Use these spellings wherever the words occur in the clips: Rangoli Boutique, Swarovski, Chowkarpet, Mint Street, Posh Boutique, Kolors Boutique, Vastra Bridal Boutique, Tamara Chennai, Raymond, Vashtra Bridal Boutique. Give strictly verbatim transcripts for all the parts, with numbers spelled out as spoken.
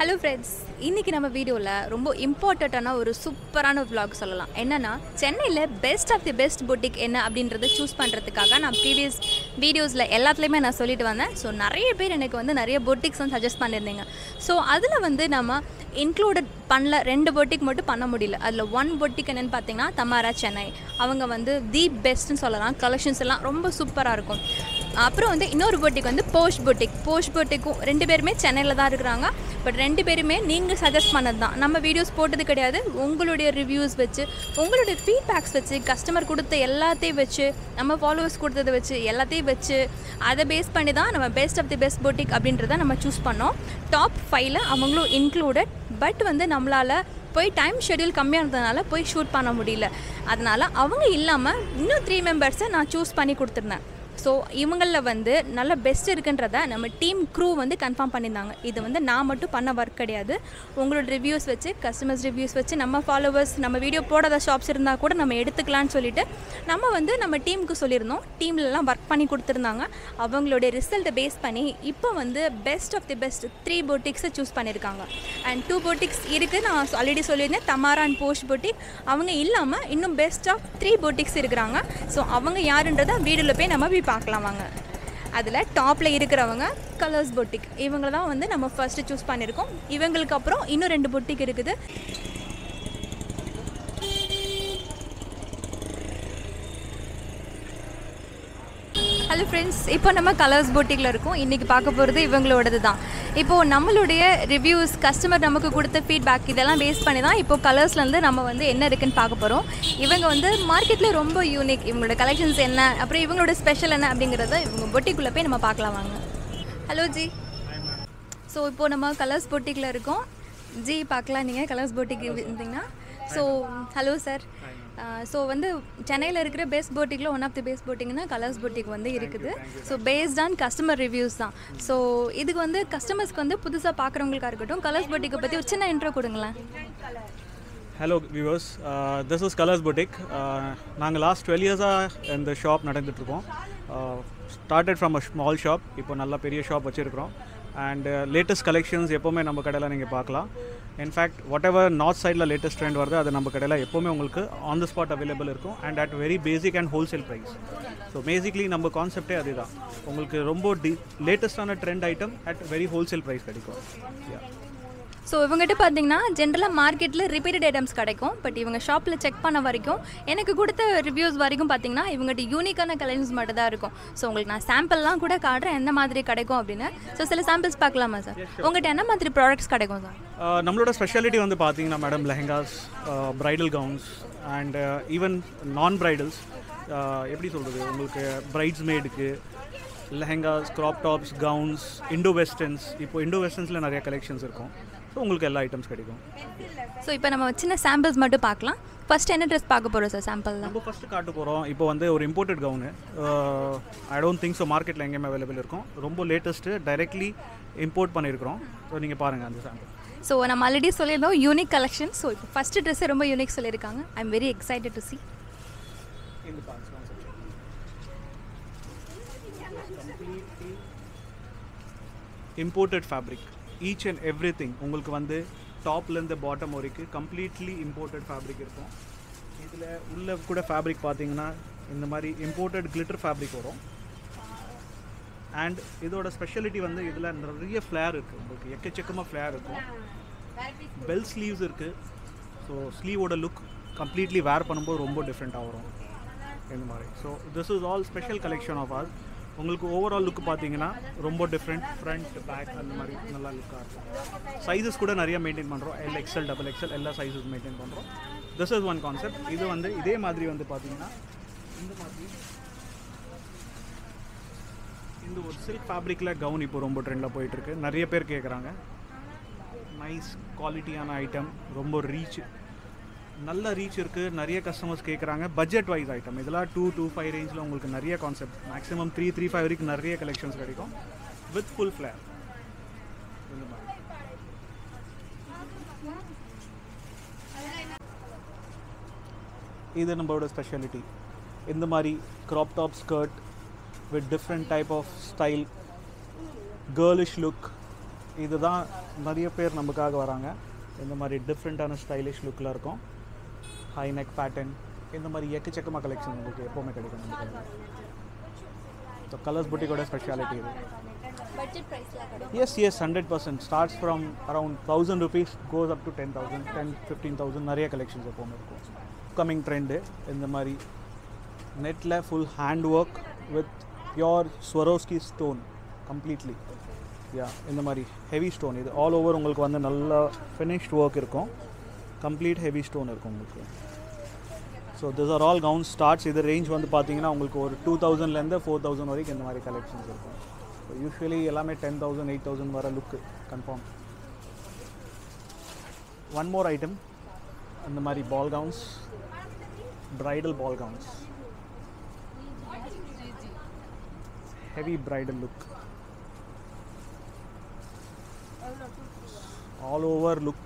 Hello friends, இன்னைக்கு நம்ம வீடியோல ரொம்ப இம்பார்ட்டன்ட்டான ஒரு சூப்பரான ஒரு vlog சொல்லலாம். என்னன்னா சென்னையில best of the best boutique என்ன அப்படின்றதை चूஸ் பண்றதுக்காக நான் previous videosல எல்லாத்துலயுமே நான் சொல்லிட்டு வந்தேன். சோ நிறைய பேர் எனக்கு வந்து நிறைய boutiques suggest பண்ணிருந்தீங்க. சோ அதுல வந்து நம்ம included பண்ணல ரெண்டு boutique மட்டும் பண்ண முடியல. அதுல one boutique என்னன்னு பாத்தீங்கன்னா தமாரா சென்னை. அவங்க வந்து the best னு சொல்லலாம். collections எல்லாம் ரொம்ப சூப்பரா இருக்கும். அப்புறம் வந்து இன்னொரு boutique வந்து போஷ் boutique. போஷ் boutique ரெண்டு பேருமே சென்னையில தான் இருக்காங்க. பட் ரெண்டு பேருமே நீங்க சஜஸ்ட் பண்ணதா நம்ம வீடியோஸ் போட்டது கிடையாது உங்களுடைய ரிவ்யூஸ் வெச்சு உங்களுடைய ஃபீட்பேக்ஸ் வெச்சு கஸ்டமர் கொடுத்த எல்லாத்தையும் வெச்சு நம்ம ஃபாலோவர்ஸ் கொடுத்தத வெச்சு எல்லாத்தையும் வெச்சு அத பேஸ் பண்ணி தான் நம்ம best of the best boutique அப்படின்றத நம்ம चूஸ் பண்ணோம் டாப் five ல அவங்களும் இன்க்ளூடட் பட் வந்து நம்மளால போய் டைம் ஷெட்யூல் கம்மியா இருந்ததனால போய் ஷூட் பண்ண முடியல அதனால அவங்க இல்லாம இன்னும் three members நான் चूஸ் பண்ணி கொடுத்துட்டேன் So, இவங்களல வந்து நல்ல பெஸ்ட் இருக்குன்றதை நம்ம டீம் crew வந்து கன்ஃபார்ம் பண்ணிருந்தாங்க. இது வந்து நான் மட்டும் பண்ண வர்க் கிடையாது. உங்களோட ரிவ்யூஸ் வெச்சு, கஸ்டமர்ஸ் ரிவ்யூஸ் வெச்சு, நம்ம ஃபாலோவர்ஸ், நம்ம வீடியோ போடாத ஷாப்ஸ் இருந்தா கூட நம்ம எடுத்துக்கலாம்னு சொல்லிட்டு நம்ம வந்து நம்ம டீமுக்கு சொல்லிருந்தோம். டீம்ல எல்லாம் வர்க் பண்ணி கொடுத்திருந்தாங்க. அவங்களோட ரிசல்ட் பேஸ் பண்ணி இப்போ வந்து best of the best three boutiques choose பண்ணிருக்காங்க. And two boutiques இருக்கு நான் ஆல்ரெடி சொல்லிருந்தேன். Tamara and posh boutique. அவங்க இல்லாம இன்னும் பெஸ்ட் ஆஃப் three boutiques இருக்காங்க. சோ அவங்க யாருன்றதை வீடியோல போய் நம்ம பார்க்கலாமாங்க அதுல டாப்ல இருக்குறவங்க கலர்ஸ் boutique இவங்க தான் வந்து நம்ம ஃபர்ஸ்ட் चूஸ் பண்ணிருக்கோம் இவங்களுக்கு அப்புறம் இன்னும் ரெண்டு boutique இருக்குது Hello friends இப்போ நம்ம கலர்ஸ் boutiqueல இருக்கோம் இன்னைக்கு பார்க்க போறது இவங்களோடது தான் இப்போ நம்மளுடைய ரிவ்யூஸ் கஸ்டமர் நமக்கு கொடுத்த ஃபீட்பேக் இதெல்லாம் பேஸ் பண்ணி தான் இப்போ கலர்ஸ்ல இருந்து நம்ம வந்து என்ன இருக்குன்னு பார்க்க போறோம் இவங்க வந்து மார்க்கெட்ல ரொம்ப யூனிக் இவங்களோட கலெக்ஷன்ஸ் என்ன அப்புறம் இவங்களோட ஸ்பெஷல் என்ன அப்படிங்கறதை இவங்க boutique-க்குள்ள போய் நம்ம பார்க்கலாம் வாங்க ஹலோ ஜி சோ இப்போ நம்ம கலர்ஸ் boutique-ல இருக்கோம் ஜி பார்க்கலாம் நீங்க கலர்ஸ் boutique இருந்தீங்கன்னா சோ ஹலோ சார் சோ வந்து சென்னையில இருக்கிற பெஸ்ட் boutique-ல one of the best boutique-னா கலர்ஸ் boutique வந்து இருக்குது so based on customer reviews தான் சோ இதுக்கு வந்து கஸ்டமர்ஸ்க்கு வந்து புதுசா பார்க்கறவங்களுக்கா இருக்கட்டும் கலர்ஸ் boutique-ஐ பத்தி ஒரு சின்ன இன்ட்ரோ கொடுங்களா Hello viewers uh, this is Kolors Boutique நாங்க uh, last twelve years-ஆ இந்த ஷாப் நடந்துட்டு இருக்கோம் started from a small shop இப்போ நல்ல பெரிய ஷாப் வச்சிருக்கோம் and uh, latest collections எப்பவுமே நம்ம கடையில நீங்க பார்க்கலாம் in fact whatever north side la latest trend varudha adu நம்ம கடையில எப்பவுமே உங்களுக்கு on the spot available இருக்கும் and at very basic and wholesale price so basically நம்ம concept ஏ அதுதான் உங்களுக்கு ரொம்ப latest ஆன trend item at very wholesale price கிடைக்கும் yeah So, if you look at the general market, there are repeated items. But if you check the shop, you can see the reviews. You have unique collections. So, you can see the sample. So, you can see the samples. What are the products? Our specialty is madam lehengas, uh, bridal gowns, and uh, even non-bridals. Uh, you can see bridesmaid. Lehengas, crop tops, gowns, Indo-Westerns. Now, Indo-Westerns are நிறைய collections. So, you can see items. So, now we have samples. First, what dress do you have sample? We first card. Now, it's an imported gown. Uh, I don't think so, market language available. It's the latest, directly import. So, you can see the sample. So, we already told you, unique collection. So, first dress is very unique. I'm very excited to see. In the past. Imported fabric, each and everything. உங்களுக்கு வந்து topல இருந்து bottom வரைக்கும் completely imported fabric இருக்கும். இதுல உள்ள கூட fabric பாத்தீங்கன்னா இந்த மாதிரி imported glitter fabric வரும். And இதோட ஸ்பெஷாலிட்டி வந்து இதுல நிறைய flare இருக்கு. உங்களுக்கு எக்கச்சக்கமா flare இருக்கும். Bell sleeves இருக்கு. So sleeve ஓட look completely wear பண்ணும்போது ரொம்ப different-ஆ வரும். இந்த மாதிரி. So this is all special collection of ours. உங்களுக்கு ஓவரால் லுக் பாத்தீங்கன்னா ரொம்ப டிஃபரண்ட் ஃப்ரண்ட் பேக் அந்த மாதிரி நல்லா லுக்கா இருக்கும் சைஸஸ் கூட நிறைய மெயின்டெய்ன் பண்றோம் எல் எக்ஸ்எல் டபுள் எக்ஸ்எல் எல்லா சைஸஸ் மெயின்டெய்ன் பண்றோம் this is one concept இது வந்து இதே மாதிரி வந்து பாத்தீங்கன்னா இந்த மாதிரி இந்த ஒரு silk fabricல gown இப்போ ரொம்ப ட்ரெண்ட்ல போயிட்டு இருக்கு நிறைய பேர் கேக்குறாங்க நைஸ் குவாலிட்டியான ஐட்டம் ரொம்ப ரீச் நல்ல ரீச் இருக்கு நிறைய கஸ்டமர்ஸ் கேக்குறாங்க பட்ஜெட் வைஸ் ஐட்டம் இதெல்லாம் two twenty-five ரேஞ்ச்ல உங்களுக்கு நிறைய கான்செப்ட் மேக்ஸिमम three thirty-five வரைக்கும் நிறைய கலெக்ஷன்ஸ் கிடைக்கும் வித் ফুল ஃபிளேர் இது நம்மளோட ஸ்பெஷாலிட்டி இந்த மாதிரி crop top skirt with different type of style girlish look இதுதான் நிறைய பேர் நமக்காக வராங்க. இந்த மாதிரி டிஃப்ரெண்ட்டான ஸ்டைலிஷ் லுக்கில் இருக்கும். ஹை நெக் பேட்டர்ன் இந்த மாதிரி எக்கச்சக்கமாக கலெக்ஷன் உங்களுக்கு எப்போவுமே கிடைக்கும். ஸோ கலர்ஸ் புட்டிக்கோட ஸ்பெஷாலிட்டி இது. Yes yes hundred percent starts from around thousand rupees goes up to ten thousand ten fifteen thousand நிறைய கலெக்ஷன்ஸ் எப்போவுமே இருக்கும். கம்மிங் ட்ரெண்டு இந்த மாதிரி நெட்டில் full hand work with pure Swarovski stone completely. Yeah இந்த மாதிரி ஹெவி ஸ்டோன் இது all over உங்களுக்கு வந்து நல்லா ஃபினிஷ்ட் ஒர்க் இருக்கும். கம்ப்ளீட் ஹெவி ஸ்டோன் இருக்கும் உங்களுக்கு. So this are all gown starts. இது ரேஞ்ச் வந்து பார்த்தீங்கன்னா உங்களுக்கு ஒரு டூ தௌசண்ட்லேருந்து ஃபோர் தௌசண்ட் வரைக்கும் இந்த மாதிரி கலெக்ஷன்ஸ் இருக்கும். ஸோ யூஸ்வலி எல்லாமே டென் தௌசண்ட் எயிட் தௌசண்ட் வர look confirm. One more item இந்த மாதிரி ball gowns, bridal ball gowns, heavy bridal look. All over look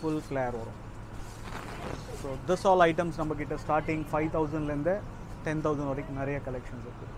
full flare varum. So this all items namakita starting five thousand la irundha ten thousand varaiku nariya collections irukku.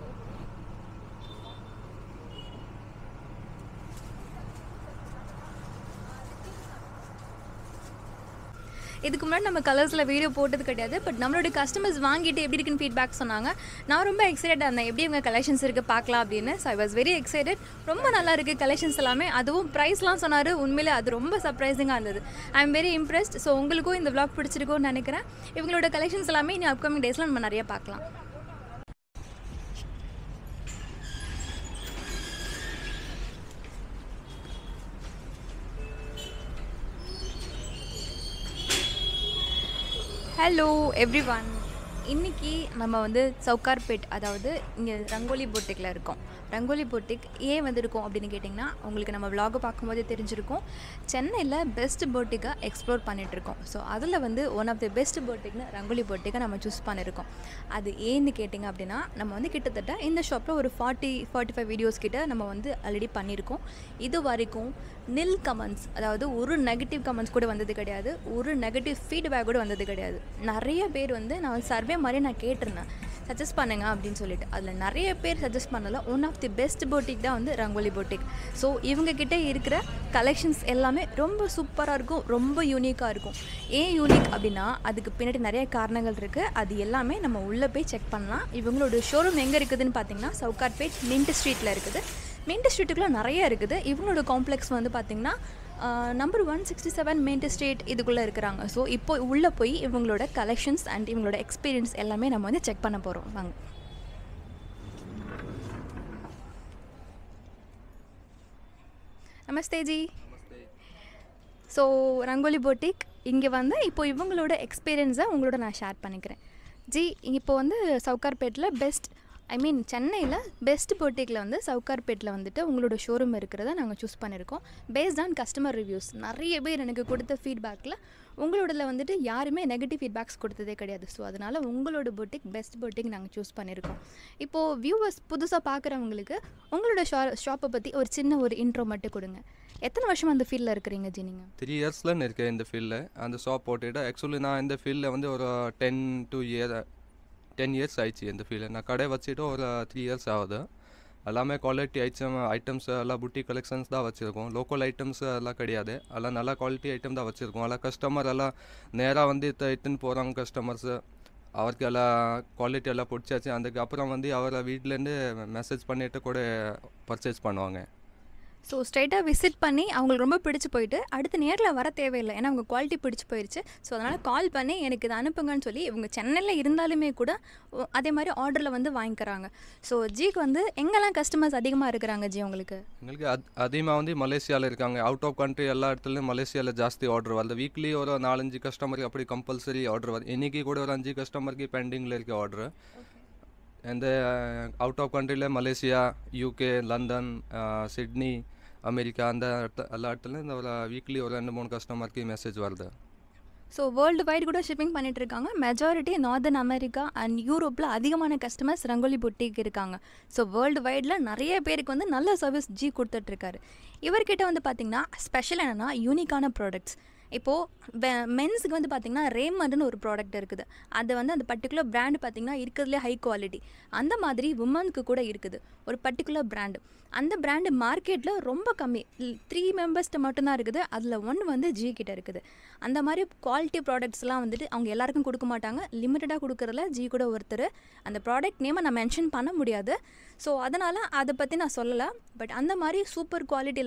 இதுக்கு முன்னாடி நம்ம கலர்ஸில் video போட்டது கிடையாது. But நம்மளோட customers வாங்கிட்டு எப்படி இருக்குன்னு ஃபீட்பேக் சொன்னாங்க. நான் ரொம்ப எக்ஸைட்டடாக இருந்தேன் எப்படி இவங்க கலெக்ஷன்ஸ் இருக்குது பார்க்கலாம் அப்படின்னு. So I was very excited. ரொம்ப நல்லா இருக்குது கலெக்ஷன்ஸ் எல்லாமே. அதுவும் ப்ரைஸ்லாம் சொன்னார். உண்மையிலே அது ரொம்ப சர்ப்ரைசிங்காக இருந்தது. I am very impressed. So உங்களுக்கும் இந்த vlog பிடிச்சிருக்கும்னு நினைக்கிறேன். இவங்களோட கலெக்ஷன்ஸ் எல்லாமே இனி அப்கமிங் டேஸில் நம்ம நிறைய பார்க்கலாம். ஹலோ எவ்ரி ஒன், இன்றைக்கி நம்ம வந்து சவுக்கார்பேட் அதாவது இங்கே ரங்கோலி பூட்டிக்கில் இருக்கோம். ரங்கோலி பூட்டிக் ஏன் வந்திருக்கோம் அப்படின்னு கேட்டிங்கன்னா உங்களுக்கு நம்ம விலாகை பார்க்கும்போதே தெரிஞ்சிருக்கும். சென்னையில் பெஸ்ட் பூட்டிக்காக எக்ஸ்ப்ளோர் பண்ணிகிட்ருக்கோம். ஸோ அதில் வந்து ஒன் ஆஃப் தி பெஸ்ட் பூட்டிக்னு ரங்கோலி பூட்டிக்கை நம்ம சூஸ் பண்ணியிருக்கோம். அது ஏன்னு கேட்டிங்க அப்படின்னா நம்ம வந்து கிட்டத்தட்ட இந்த ஷாப்பில் ஒரு ஃபார்ட்டி ஃபார்ட்டி ஃபைவ் வீடியோஸ் கிட்ட நம்ம வந்து ஆல்ரெடி பண்ணியிருக்கோம். இது வரைக்கும் நில் கமெண்ட்ஸ் அதாவது ஒரு நெகட்டிவ் கமெண்ட்ஸ் கூட வந்தது கிடையாது. ஒரு நெகட்டிவ் ஃபீட்பேக் கூட வந்தது கிடையாது. நிறைய பேர் வந்து நான் சர்வே மாதிரி நான் கேட்டிருந்தேன் சஜஸ்ட் பண்ணுங்கள் அப்படின்னு சொல்லிட்டு. அதில் நிறைய பேர் சஜஸ்ட் பண்ணல one of the best boutique தான் வந்து ரங்கோலி பூட்டிக். ஸோ இவங்கக்கிட்ட இருக்கிற கலெக்ஷன்ஸ் எல்லாமே ரொம்ப சூப்பராக இருக்கும், ரொம்ப யூனிக்காக இருக்கும். ஏன் யூனிக் அப்படின்னா அதுக்கு பின்னாடி நிறைய காரணங்கள் இருக்குது. அது எல்லாமே நம்ம உள்ளே போய் செக் பண்ணலாம். இவங்களோட ஷோரூம் எங்கே இருக்குதுன்னு பார்த்தீங்கன்னா சவுக்கார்பேட் மின்ட் ஸ்ட்ரீட்டில் இருக்குது. மின்ட் ஸ்ட்ரீட்டுக்குள்ளே நிறையா இருக்குது. இவங்களோட காம்ப்ளெக்ஸ் வந்து பார்த்திங்கன்னா number one sixty seven Mint Street இதுக்குள்ளே இருக்கிறாங்க. ஸோ இப்போ உள்ளே போய் இவங்களோட கலெக்ஷன்ஸ் அண்ட் இவங்களோட எக்ஸ்பீரியன்ஸ் எல்லாமே நம்ம வந்து செக் பண்ண போகிறோம். வாங்க. நமஸ்தே ஜி. ஸோ ரங்கோலி பூட்டிக் இங்கே வந்து இப்போ இவங்களோட எக்ஸ்பீரியன்ஸை உங்களோட நான் ஷேர் பண்ணிக்கிறேன். ஜி இப்போ வந்து சவுக்கார்பேட்டில் பெஸ்ட் ஐ மீன் சென்னையில் பெஸ்ட் பூட்டிக்கில் வந்து சவுக்கார்பேட்டில் வந்துட்டு உங்களோட ஷோரூம் இருக்கிறத நாங்கள் சூஸ் பண்ணியிருக்கோம். பேஸ்ட் ஆன் கஸ்டமர் ரிவ்யூஸ் நிறைய பேர் எனக்கு கொடுத்த ஃபீட்பேக்கில் உங்களோடதில் வந்துட்டு யாருமே நெகட்டிவ் ஃபீட்பேக்ஸ் கொடுத்ததே கிடையாது. ஸோ அதனால் உங்களோட பூட்டிக் பெஸ்ட் பூட்டிக் நாங்கள் சூஸ் பண்ணியிருக்கோம். இப்போது வியூவர்ஸ் புதுசாக பார்க்குறவங்களுக்கு உங்களோட ஷா ஷாப்பை பற்றி ஒரு சின்ன ஒரு இன்ட்ரோ மட்டும் கொடுங்க. எத்தனை வருஷம் அந்த ஃபீல்டில் இருக்கிறீங்க ஜி? நீங்கள் த்ரீ இயர்ஸ்லன்னு இருக்கேன் இந்த ஃபீல்டில். அந்த ஷாப் போட்டுட்டு ஆக்சுவலி நான் இந்த ஃபீல்டில் வந்து ஒரு ten two year ten years ஆயிடுச்சு இந்த ஃபீல்டில். நான் கடை வச்சுட்டு ஒரு த்ரீ இயர்ஸ் ஆகுது. எல்லாமே குவாலிட்டி ஐட்டம் ஐட்டம்ஸ் எல்லாம் புட்டிக் கலெக்ஷன்ஸ் தான் வச்சுருக்கோம். லோக்கல் ஐட்டம்ஸ் எல்லாம் கிடையாது. எல்லாம் நல்லா குவாலிட்டி ஐட்டம் தான் வச்சுருக்கோம். எல்லாம் கஸ்டமர் எல்லாம் நேராக வந்து இட்டுன்னு போகிறாங்க கஸ்டமர்ஸு. அவருக்கு எல்லாம் குவாலிட்டி எல்லாம் பிடிச்சாச்சு. அதுக்கப்புறம் வந்து அவரை வீட்டிலேருந்து மெசேஜ் பண்ணிவிட்டு கூட பர்ச்சேஸ் பண்ணுவாங்க. ஸோ ஸ்ட்ரைட்டாக விசிட் பண்ணி அவங்களுக்கு ரொம்ப பிடிச்சி போயிட்டு அடுத்து நேரில் வர தேவையில்லை. ஏன்னா அவங்க குவாலிட்டி பிடிச்சி போயிடுச்சு. ஸோ அதனால் கால் பண்ணி எனக்கு இதை அனுப்புங்கன்னு சொல்லி இவங்க சென்னையில் இருந்தாலுமே கூட அதே மாதிரி ஆர்டரில் வந்து வாங்கிக்கிறாங்க. ஸோ ஜிக்கு வந்து எங்கெல்லாம் கஸ்டமர்ஸ் அதிகமாக இருக்கிறாங்க ஜி உங்களுக்கு? எங்களுக்கு அது அதிகமாக வந்து மலேசியாவில் இருக்காங்க. அவுட் ஆஃப் கண்ட்ரி எல்லா இடத்துலையும் மலேசியாவில் ஜாஸ்தி ஆர்டர் வருது. வீக்லி ஒரு நாலஞ்சு கஸ்டமருக்கு அப்படி கம்பல்சரி ஆர்டர் வருது. இன்றைக்கி கூட ஒரு அஞ்சு கஸ்டமருக்கு பெண்டிங்கில் இருக்குது ஆர்டரு. இந்த அவுட் ஆஃப் கண்ட்ரியில் Malaysia, UK, London, Sydney, America அந்த இடத்துல எல்லா இடத்துல இந்த ஒரு வீக்லி ஒரு ரெண்டு மூணு கஸ்டமருக்கு மெசேஜ் வருது. ஸோ வேர்ல்டு வைடு கூட ஷிப்பிங் பண்ணிகிட்ருக்காங்க. மெஜாரிட்டி நார்தன் அமெரிக்கா அண்ட் யூரோப்பில் அதிகமான கஸ்டமர்ஸ் ரங்கோலி பூட்டிக்கு இருக்காங்க. ஸோ வேர்ல்டு வைடில் நிறைய பேருக்கு வந்து நல்ல சர்வீஸ் ஜி கொடுத்துட்ருக்காரு. இவர்கிட்ட வந்து பார்த்திங்கன்னா ஸ்பெஷல் என்னென்னா யூனிக்கான products. Now, men's Raymond is a product. That is a particular brand is high quality. And that is also a particular brand. And that brand market is very low. Three members are there, one is G. And that quality products are limited to G. And the product name I mentioned. So, that's why I didn't tell you. But that is super quality.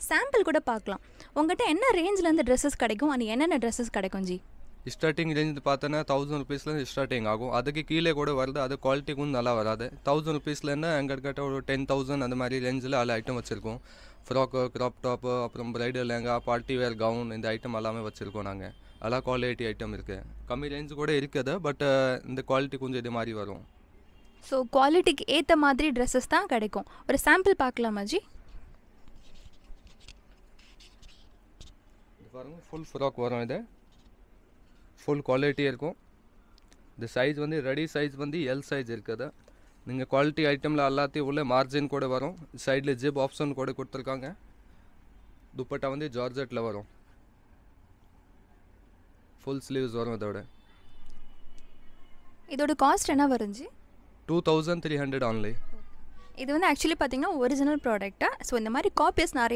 Sample kuda paakalam ungatta enna range la dresses kadaikum and enna dresses kadaikum ji starting range pathana one thousand rupees la starting agum adukku keele kuda varudha adu quality ku nalla varada one thousand rupees la enna angakata ten thousand and mari range la all item vachirukom frock crop top appuram bridal lehenga party wear gown indha item allame vachirukom naanga alla quality item irukku kammi range kuda irukada but indha quality konja idhe mari varum so quality ku etha madri dresses thaan kadaikum or sample paakalam ji full frock full quality the size vandhi ready size vandhi L size irukada ninga quality item la allati ulle margin koda varum side la jib option koda kuduthirukanga dupatta vandhi georgette la varum full sleeves varum idoda idoda cost enna varunji two thousand three hundred only. This is actually an original product. So, there are copies, but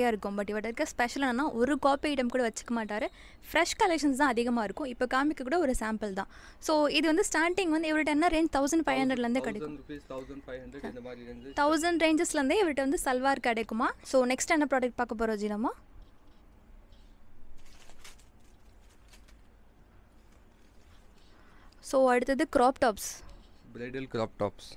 if it's special, you can copy item. Fresh collections are there. Now, there is a sample. So, this is starting at one thousand five hundred. one thousand ranges are there. There is a salwar. So, next time, we will see the product. So, what are the crop tops? Bridal crop tops.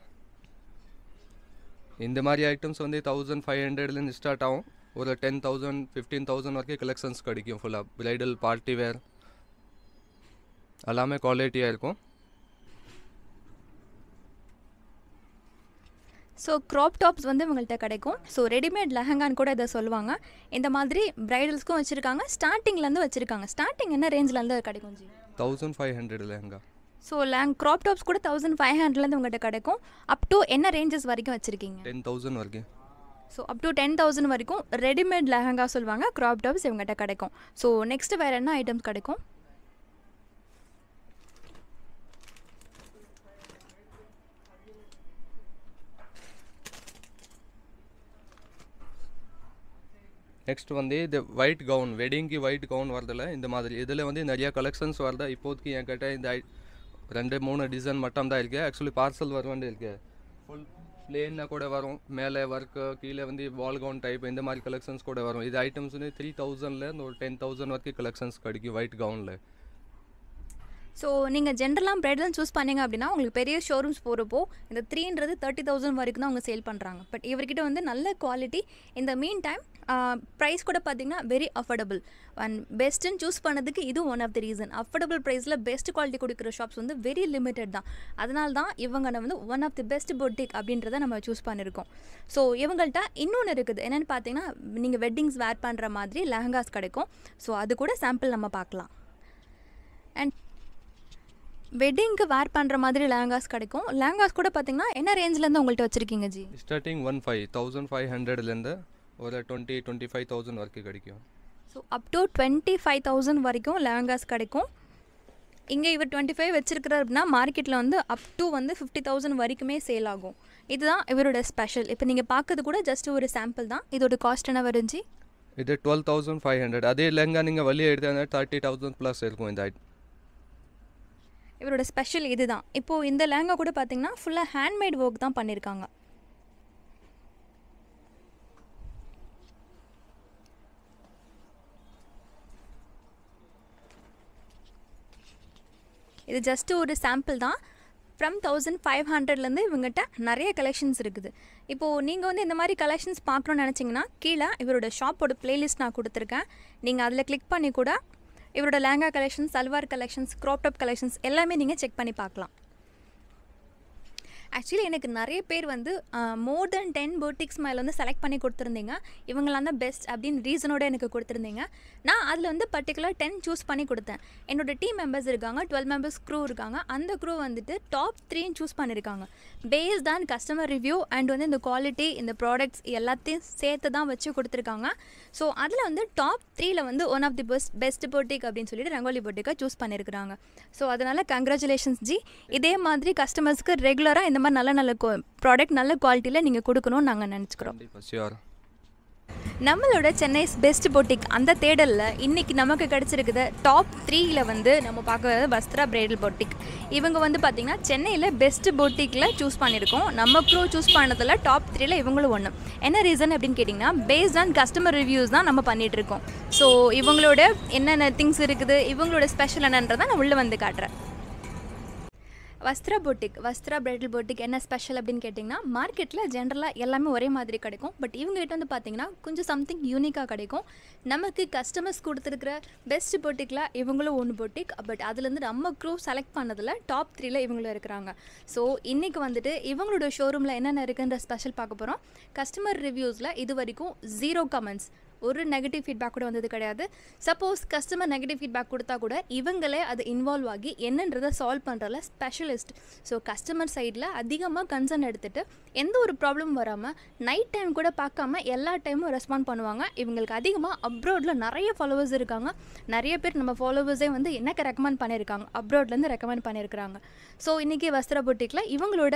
In the Mari items on the thousand five hundred and start out over ten thousand, fifteen thousand or collections cardicum full up bridal party wear Alame quality airco. So crop tops vandhu ungalta kadaikum so ready made lehenga nu kuda idha solvanga indha maadhiri bridals ku vechirukanga starting la irundhu vechirukanga starting enna range la irundhu kadaikum ji one thousand five hundred lehenga. So, crop tops are one thousand five hundred up to what ranges? ten thousand. So, up to ten thousand ready-made lehenga crop tops. So, next wear items? Next one is the white gown, wedding white gown. There are collections now. Rende moon design matam da ilke actually parcel varvande ilke full plain na koda varum mele work keele vandi wall gown type indha mari collections koda varum idu items ne three thousand la no ten thousand varku collections kadiki white gown la. So neenga general ah bridal choose panninga appadina ungalku periya showrooms porapo indha three hundred thirty thousand varaiku dhaan unga sale pandranga but ivarkitta vande nalla quality in the meantime uh, price kuda pathina very affordable and best in choose pannadukku idu one of the reason affordable price la best quality kudukra shops vande very limited dhaan adanal dhaan ivanga vande one of the best boutique abindradha nama choose pannirukom so ivangalta innone irukku enna pathina neenga weddings wear pandra maadhiri lehengas kadaikum so adu kuda sample nama paakalam and wedding ku wear pandra madiri lehengas kadaikum lehengas kuda pathina enna range la irundhu ungalta vechirkinga ji starting fifteen thousand five hundred la irundhu or twenty to twenty-five thousand varku kadaikum so up to twenty-five thousand varaikum lehengas kadaikum inge ivar twenty-five vechirukkar appadina market la vande up to vande fifty thousand varikume sale agum idha ivaroda special ipo neenga paakadhu kuda just or sample dhaan idoda cost enna varunji idu twelve thousand five hundred adhe lehenga neenga valiya edutha thirty thousand plus irukum indha इवरोड़ा special इधर दां इप्पो इंदर लहंगा कोड़े पातेंगे ना फुल्ला handmade work दां पनेर कांगा इधर just उड़े sample दां from one thousand five hundred லந்து இவங்கட்ட நிறைய கலெக்ஷன்ஸ் இருக்குது. இப்போ நீங்க வந்து இந்த மாதிரி கலெக்ஷன்ஸ் பார்க்கணும்னு நினைச்சீங்கன்னா கீழ இவரோட ஷாப்போட பிளேலிஸ்ட் நான் கொடுத்திருக்கேன். நீங்க அதுல கிளிக் பண்ணி கூட इवरोड़ा lehenga collections, salwar collections, crop top collections, எல்லாமே நீங்க check பண்ணி பார்க்கலாம். Actually, I have more than ten boutiques select the best reason. I have a particular ten choose. I have team members, twelve members crew, and the crew is top three choose. Based on customer review and the quality in the products, so that's the top three one of the best, best boutique Rangoli Boutique choose. So that's congratulations ji. Idhe madri customers ku regular ah indha mari nalla nalla product nalla quality la neenga kodukonu naanga nenachikirom. Sure. நம்மளோட Chennai's best போட்டிக் அந்த தேடல்ல இன்னைக்கு நமக்கு கிடைச்சிருக்குது top three ல வந்து நம்ம பார்க்கறது Vastra bridal போட்டிக். இவங்க வந்து பாத்தீங்கன்னா சென்னையில பெஸ்ட் போட்டிக்ல சூஸ் பண்ணிருக்கோம். நம்ம ப்ரோ சூஸ் பண்ணதுல டாப் three ல இவங்களும் ஒன்னு. என்ன ரீசன் அப்படினு கேட்டிங்கனா based on customer reviews தான் நம்ம பண்ணிட்டு இருக்கோம். சோ இவங்களோட என்னென்ன things இருக்குது இவங்களோட ஸ்பெஷல் என்னன்றத நான் உள்ள வந்து காட்றேன். Vastra Boutique, Vastra Bridal Boutique is special in the market. In the general, but even if it's something unique, we customers the best boutique, one boutique, but that's crew select the top three. So, in the showroom, we special customer reviews, zero comments. Negative feedback suppose customer negative feedback kudutha kuda ivangale adu involve aagi ennaendradha solve pandrala specialist. So customer side la adhigama concern eduthittu endha oru problem varama night time kuda paakama ella time respond பண்ணுவாங்க. இவங்களுக்கு அதிகமா abroad la நிறைய followers இருக்காங்க. நிறைய பேர் நம்ம followers ஐ வந்து எனக்கு ரெக்கமெண்ட் பண்ணிருக்காங்க. abroad la இருந்து ரெக்கமெண்ட் பண்ணிருக்காங்க. So இன்னைக்கு வஸ்த்ரா boutique la இவங்களோட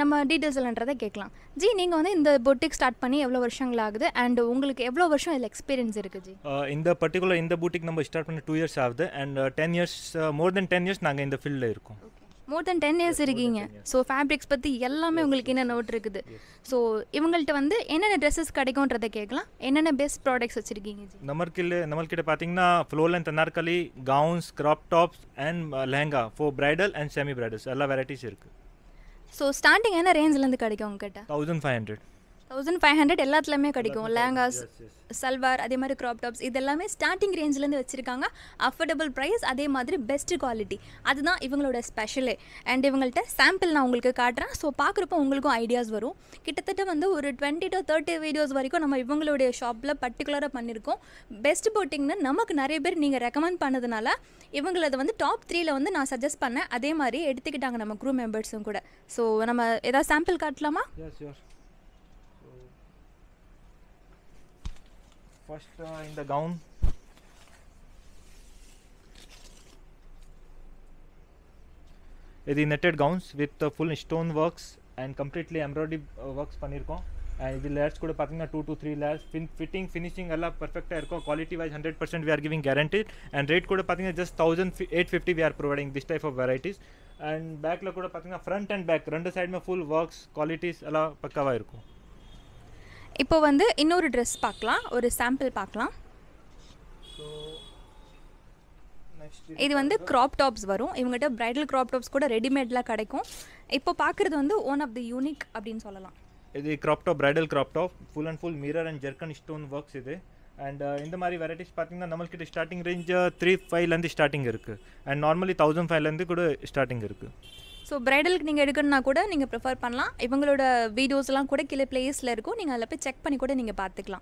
நம்ம details என்னன்றதை கேக்கலாம். ஜி நீங்க வந்து இந்த boutique start பண்ணி எவ்வளவு வருஷங்கள் ஆகுது and உங்களுக்கு எவ்வளவு experience uh, in the particular in the boutique number start from two years after and uh, ten years uh, more than ten years naanga in the field la irukom. Okay. More than ten years irukeenga. So fabrics pathi ellame ungalku enna note irukudhu. So ivangalta vandu enna dresses kadaikumndradha kekala enna best products vechirukeenga ji namarkile namalkitta pathina flow length anarkali gowns crop tops and uh, lehenga for bridal and semi bridals ella varieties irukku. So starting enna range la irundhu kadaikum ungatta fifteen hundred fifteen hundred எல்லாத்துலமே கிடைக்கும். லாங்காஸ் சல்வார் அதே மாதிரி crop tops இதெல்லாம் starting ரேஞ்சில இருந்து வச்சிருக்காங்க. Affordable price அதே மாதிரி best quality. அதுதான் இவங்களோட ஸ்பெஷல். அண்ட் இவங்கள்ட்ட சாம்பிள் நான் உங்களுக்கு காட்றேன். சோ பாக்குறப்ப உங்களுக்கு ஐடியாஸ் வரும். கிட்டத்தட்ட வந்து ஒரு twenty to thirty வீடியோஸ் வரைக்கும் நம்ம இவங்களோட ஷாப்ல பர்టిక్యులரா பண்ணிருக்கோம். பெஸ்ட் போட்டிங்னா நமக்கு நிறைய பேர் நீங்க ரெக்கமெண்ட் பண்ணதுனால இவங்களது வந்து டாப் three ல வந்து நான் சஜஸ்ட் பண்ணேன். அதே மாதிரி எடுத்துக்கிட்டாங்க நம்ம crew members-ம் கூட. சோ நம்ம ஏதா சாம்பிள் காட்டலாமா? Yes sure. First uh, in the gown. It is netted gowns with uh, full stone works and completely embroidery uh, works panirkom. And the layers kuda pathina two to three layers. Fin fitting, finishing, alla perfect irko. Quality wise, hundred percent we are giving guaranteed. And rate kuda pathina just thousand eight fifty we are providing this type of varieties. And back la kuda pathina front and back, rendu side me full works qualities alla pakkava irko. இப்போ வந்து இன்னொரு Dress பார்க்கலாம். ஒரு sample பார்க்கலாம். இது வந்து crop tops வரும். இவங்கட்ட bridal crop tops கூட ரெடிமேட்ல கிடைக்கும். இப்போ பார்க்கிறது வந்து one of the unique அப்படினு சொல்லலாம். இது crop top bridal crop top full and full mirror and jerkin stone works இது. And இந்த மாதிரி varieties பாத்தீங்கன்னா நமக்கு ஸ்டார்டிங் ரேஞ்ச் three five ல இருந்து ஸ்டார்டிங் இருக்கு. And normally one thousand five ல இருந்து கூட ஸ்டார்டிங் இருக்கு. So bridal ku neenga edukanna kuda neenga prefer pannalam ivangaloda videos la kuda kile place la irukum neenga alla poi check panni kuda neenga paathukalam.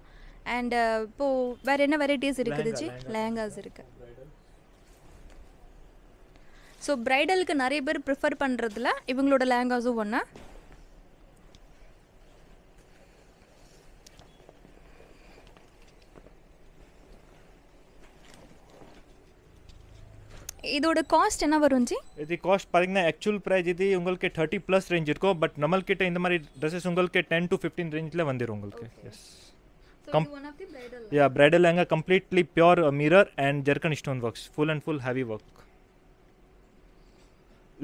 And po vera enna varieties irukudhu ji lehengas irukku. So bridal ku nariya per prefer pandradhula ivangaloda lehengas onna. இதோட cost என்ன வரும் G? இது cost பாத்தீங்கன்னா actual price இது உங்களுக்கு thirty plus range இருக்கும். But நம்மள்கிட்ட இந்த மாதிரி Dresses உங்களுக்கு ten to fifteen ரேஞ்ச்ல வந்திரும் உங்களுக்கு. Yes. So one of the bridal. Yeah, bridal lehenga completely pure mirror and jerkin stone works. Full and full heavy work.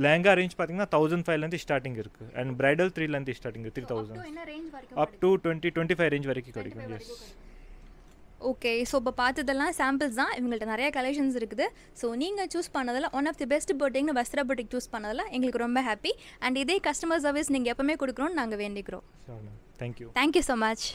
Lehenga range பாத்தீங்கன்னா one thousand five ல இருந்து ஸ்டார்டிங் இருக்கு. And bridal three ல இருந்து starting three thousand. So என்ன range வரைக்கும்? Up to twenty twenty-five range வரைக்கும் கிடைக்கும். Yes. Okay, so இப்போ பார்த்ததெல்லாம் சாம்பிள்ஸ் தான். இவங்கள்ட்ட நிறைய கலெக்ஷன்ஸ் இருக்குது. ஸோ நீங்கள் சூஸ் பண்ணதில் ஒன் ஆஃப் தி பெஸ்ட் போட்டிங்னு வஸ்த்ரா போட்டிக் சூஸ் பண்ணதில் எங்களுக்கு ரொம்ப ஹாப்பி. அண்ட் இதே கஸ்டமர் சர்வீஸ் நீங்கள் எப்பவுமே கொடுக்குறோன்னு நாங்கள் வேண்டிக்கிறோம். Thank you thank you so much.